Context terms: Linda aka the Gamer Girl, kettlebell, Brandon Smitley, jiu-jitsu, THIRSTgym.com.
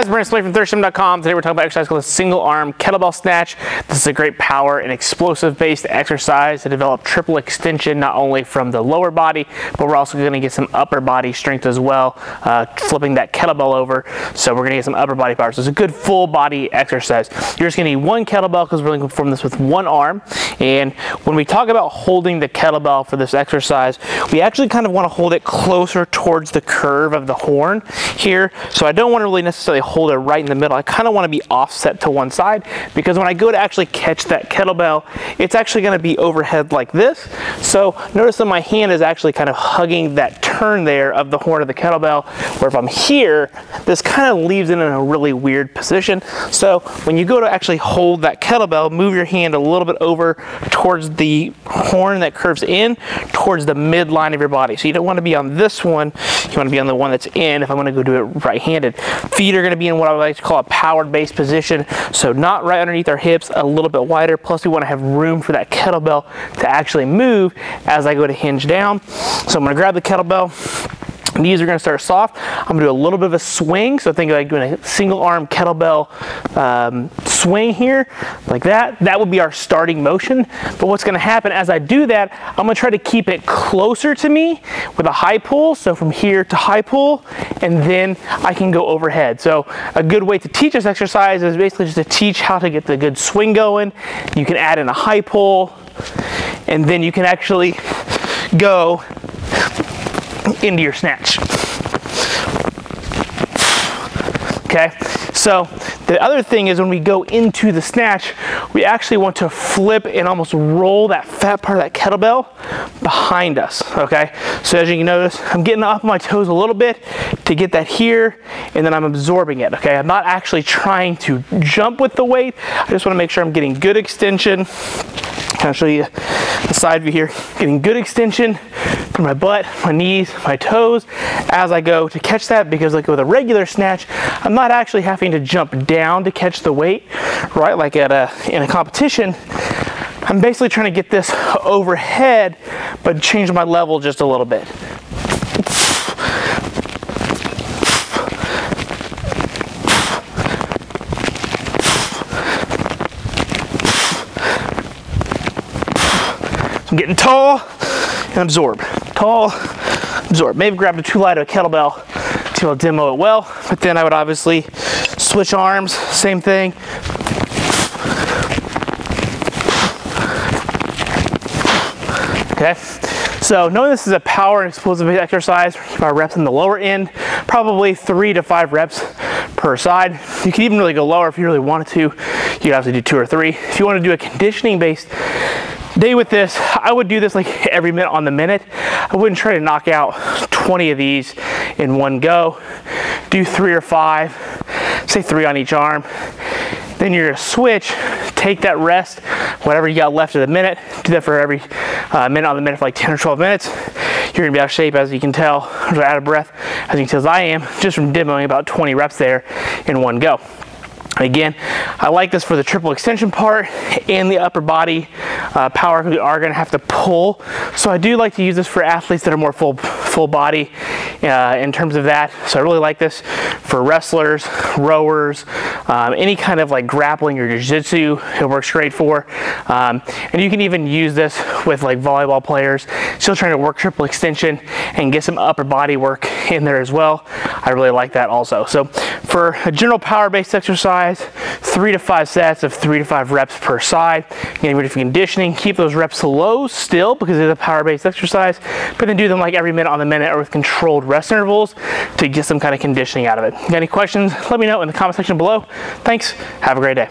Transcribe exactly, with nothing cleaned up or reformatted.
Guys, Brandon Smitley from thirst gym dot com. Today we're talking about exercise called a single arm kettlebell snatch. This is a great power and explosive based exercise to develop triple extension, not only from the lower body, but we're also going to get some upper body strength as well, uh, flipping that kettlebell over. So we're going to get some upper body power. So it's a good full body exercise. You're just going to need one kettlebell because we're going to perform this with one arm. And when we talk about holding the kettlebell for this exercise, we actually kind of want to hold it closer towards the curve of the horn here. So I don't want to really necessarily hold it right in the middle. I kind of want to be offset to one side, because when I go to actually catch that kettlebell, it's actually going to be overhead like this. So notice that my hand is actually kind of hugging that turn there of the horn of the kettlebell, where if I'm here, this kind of leaves it in a really weird position. So when you go to actually hold that kettlebell, move your hand a little bit over towards the horn that curves in towards the midline of your body. So you don't want to be on this one, you want to be on the one that's in if I'm going to go do it right-handed. Feet are going to be in what I would like to call a powered base position, so not right underneath our hips, a little bit wider. Plus we want to have room for that kettlebell to actually move as I go to hinge down. So I'm going to grab the kettlebell, knees are going to start soft, I'm going to do a little bit of a swing. So think like doing a single arm kettlebell um, swing here like that. That would be our starting motion. But what's going to happen as I do that, I'm going to try to keep it closer to me with a high pull. So from here to high pull, and then I can go overhead. So a good way to teach this exercise is basically just to teach how to get the good swing going. You can add in a high pull, and then you can actually go into your snatch. Okay, so the other thing is when we go into the snatch, we actually want to flip and almost roll that fat part of that kettlebell behind us, okay? So as you can notice, I'm getting off my toes a little bit to get that here, and then I'm absorbing it, okay? I'm not actually trying to jump with the weight. I just want to make sure I'm getting good extension. I'll show you the side view here. Getting good extension through my butt, my knees, my toes as I go to catch that, because like with a regular snatch, I'm not actually having to jump down to catch the weight, right? Like at a, in a competition, I'm basically trying to get this overhead, but change my level just a little bit. I'm getting tall and absorb. Tall, absorb. Maybe grab the too light of a kettlebell to demo it well, but then I would obviously switch arms, same thing. Okay, so knowing this is a power and explosive exercise, our reps in the lower end, probably three to five reps per side. You can even really go lower if you really wanted to. You could obviously do two or three. If you want to do a conditioning-based day with this, I would do this like every minute on the minute. I wouldn't try to knock out twenty of these in one go. Do three or five, say three on each arm. Then you're gonna switch, take that rest, whatever you got left of the minute, do that for every uh, minute on the minute for like ten or twelve minutes. You're gonna be out of shape, as you can tell, or out of breath, as you can tell as I am, just from demoing about twenty reps there in one go. Again, I like this for the triple extension part and the upper body uh, power, we are going to have to pull. So I do like to use this for athletes that are more full full body uh, in terms of that. So I really like this for wrestlers, rowers, um, any kind of like grappling or jiu-jitsu, it works great for. Um, and you can even use this with like volleyball players, still trying to work triple extension and get some upper body work in there as well. I really like that also. So for a general power-based exercise, three to five sets of three to five reps per side. Getting ready for conditioning, keep those reps low still because it's a power-based exercise, but then do them like every minute on the minute or with controlled rest intervals to get some kind of conditioning out of it. Got any questions? Let me know in the comment section below. Thanks. Have a great day.